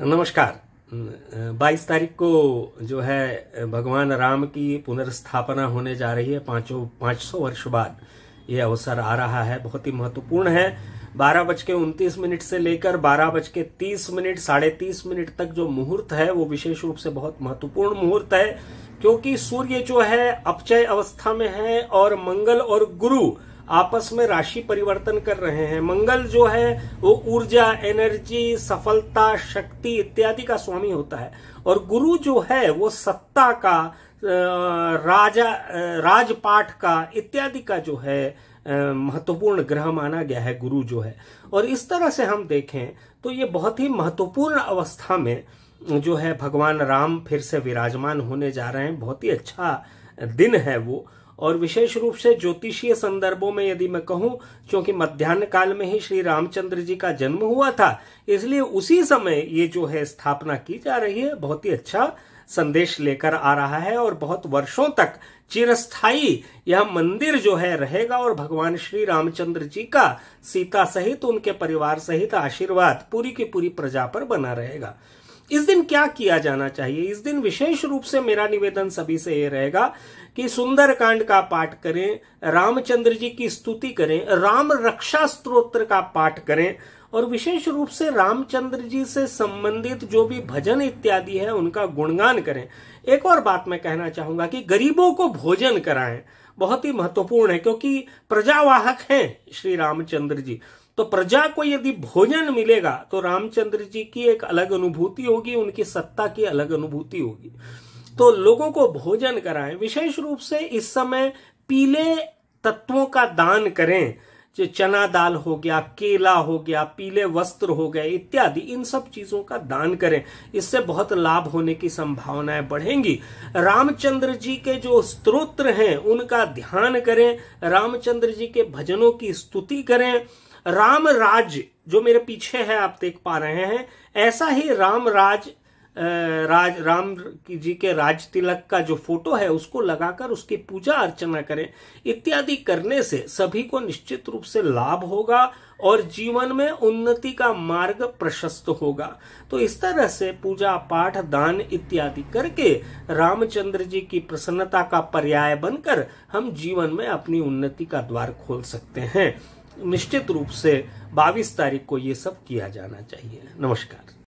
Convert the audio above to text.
नमस्कार। 22 तारीख को जो है भगवान राम की पुनर्स्थापना होने जा रही है। 500 वर्ष बाद ये अवसर आ रहा है, बहुत ही महत्वपूर्ण है। 12:29 से लेकर 12:30 साढ़े 30 मिनट तक जो मुहूर्त है वो विशेष रूप से बहुत महत्वपूर्ण मुहूर्त है, क्योंकि सूर्य जो है अपचय अवस्था में है और मंगल और गुरु आपस में राशि परिवर्तन कर रहे हैं। मंगल जो है वो ऊर्जा, एनर्जी, सफलता, शक्ति इत्यादि का स्वामी होता है, और गुरु जो है वो सत्ता का, राजपाठ का इत्यादि का जो है महत्वपूर्ण ग्रह माना गया है गुरु जो है। और इस तरह से हम देखें तो ये बहुत ही महत्वपूर्ण अवस्था में जो है भगवान राम फिर से विराजमान होने जा रहे हैं। बहुत ही अच्छा दिन है वो, और विशेष रूप से ज्योतिषीय संदर्भों में यदि मैं कहूं, क्योंकि मध्यान्ह काल में ही श्री रामचंद्र जी का जन्म हुआ था, इसलिए उसी समय ये जो है स्थापना की जा रही है। बहुत ही अच्छा संदेश लेकर आ रहा है और बहुत वर्षों तक चिरस्थायी यह मंदिर जो है रहेगा, और भगवान श्री रामचंद्र जी का सीता सहित उनके परिवार सहित आशीर्वाद पूरी की पूरी प्रजा पर बना रहेगा। इस दिन क्या किया जाना चाहिए? इस दिन विशेष रूप से मेरा निवेदन सभी से ये रहेगा कि सुंदरकांड का पाठ करें, रामचंद्र जी की स्तुति करें, राम रक्षा स्तोत्र का पाठ करें, और विशेष रूप से रामचंद्र जी से संबंधित जो भी भजन इत्यादि है उनका गुणगान करें। एक और बात मैं कहना चाहूंगा कि गरीबों को भोजन कराएं, बहुत ही महत्वपूर्ण है, क्योंकि प्रजावाहक हैं श्री रामचंद्र जी। तो प्रजा को यदि भोजन मिलेगा तो रामचंद्र जी की एक अलग अनुभूति होगी, उनकी सत्ता की अलग अनुभूति होगी। तो लोगों को भोजन कराएं, विशेष रूप से इस समय पीले तत्वों का दान करें, जो चना दाल हो गया, केला हो गया, पीले वस्त्र हो गए इत्यादि, इन सब चीजों का दान करें। इससे बहुत लाभ होने की संभावनाएं बढ़ेंगी। रामचंद्र जी के जो स्तोत्र हैं उनका ध्यान करें, रामचंद्र जी के भजनों की स्तुति करें। राम राज जो मेरे पीछे है आप देख पा रहे हैं, ऐसा ही राम राज राम जी के राज तिलक का जो फोटो है उसको लगाकर उसकी पूजा अर्चना करें। इत्यादि करने से सभी को निश्चित रूप से लाभ होगा और जीवन में उन्नति का मार्ग प्रशस्त होगा। तो इस तरह से पूजा पाठ दान इत्यादि करके रामचंद्र जी की प्रसन्नता का पर्याय बनकर हम जीवन में अपनी उन्नति का द्वार खोल सकते हैं। निश्चित रूप से 22 तारीख को ये सब किया जाना चाहिए। नमस्कार।